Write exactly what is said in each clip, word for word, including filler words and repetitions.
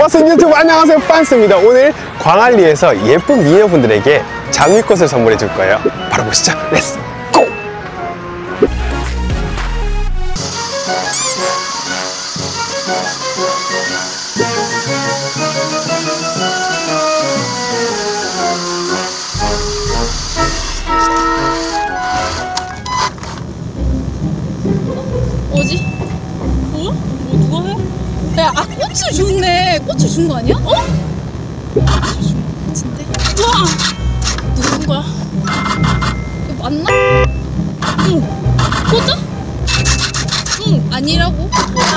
버스 유튜브 안녕하세요, 반스입니다. 오늘 광안리에서 예쁜 미녀분들에게 장미꽃을 선물해 줄 거예요. 바로 보시죠. 렛츠 고! 뭐지? 뭐야? 뭐 누가 해? 야, 아, 꽃을 줬네. 꽃을 준 거 아니야? 어? 꽃을 준 거 같은데? 우와! 누군 거야? 이거 맞나? 응! 꽂아? 응! 아니라고? 아,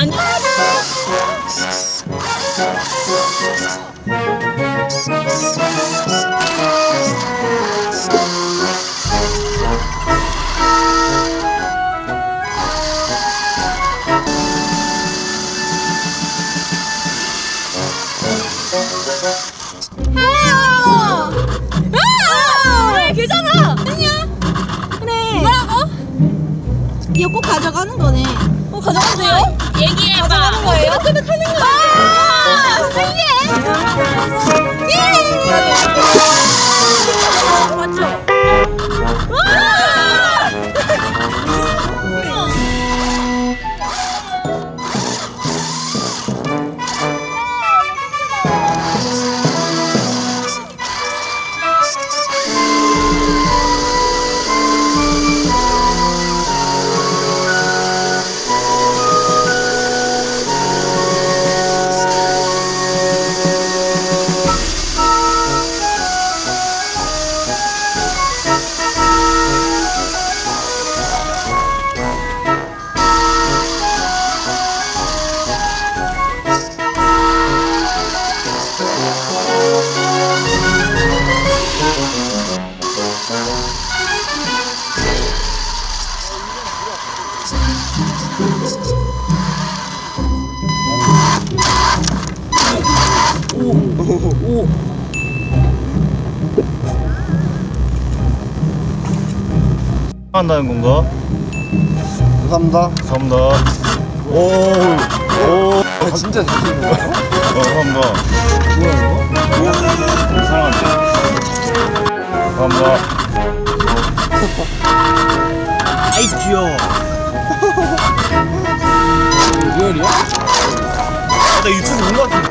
아니... 하야! 아! 그래, 괜찮아! 아니야! 그래! 뭐라고? 이거 꼭 가져가는 거네. 어, 가져가도 돼요? 얘기해봐! 가져가는 거예요? 끄덕끄덕 하는 거예요! 아! 선생님! 예! 맞죠? 오. 한다는 건가? 감사합니다. 감사합니다. 오, 오, 아, 진짜 잘생긴 거야? 어, 감사합니다. 뭐야 이거? 뭐야? 사랑한다. 감사합니다. 아이 귀여워. 리얼이야? 아, 나 유튜브 본 거 같은데. 오.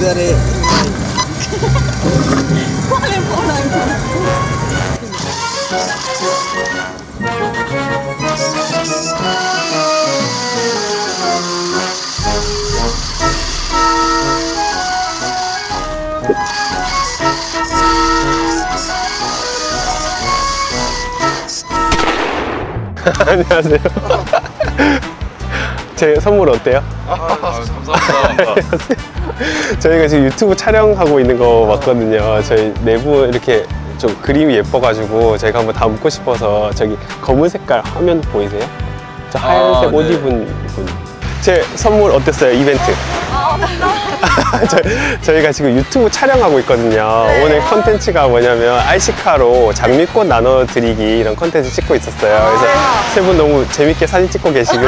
got it. Falling for 안녕하세요. 제 선물 어때요? 아, 감사합니다. 저희가 지금 유튜브 촬영하고 있는 거 맞거든요. 저희 내부 이렇게 좀 그림이 예뻐가지고 제가 한번 담고 싶어서. 저기 검은 색깔 화면 보이세요? 저 하얀색 아, 옷 네. 입은 분. 제 선물 어땠어요? 이벤트. 저, 저희가 지금 유튜브 촬영하고 있거든요. 네. 오늘 컨텐츠가 뭐냐면 알씨카로 장미꽃 나눠드리기 이런 컨텐츠 찍고 있었어요. 그래서 네. 세 분 너무 재밌게 사진 찍고 계시길래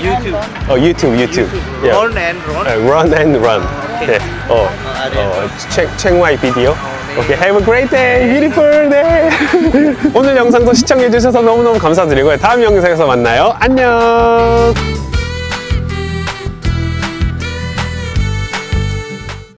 유튜브. 어, 유튜브 유튜브 yeah. Run and run. Uh, run and run. Okay. 네. 어, 어, check, check my video. Okay, have a great day, beautiful day. 오늘 영상도 시청해주셔서 너무너무 감사드리고요. 다음 영상에서 만나요. 안녕.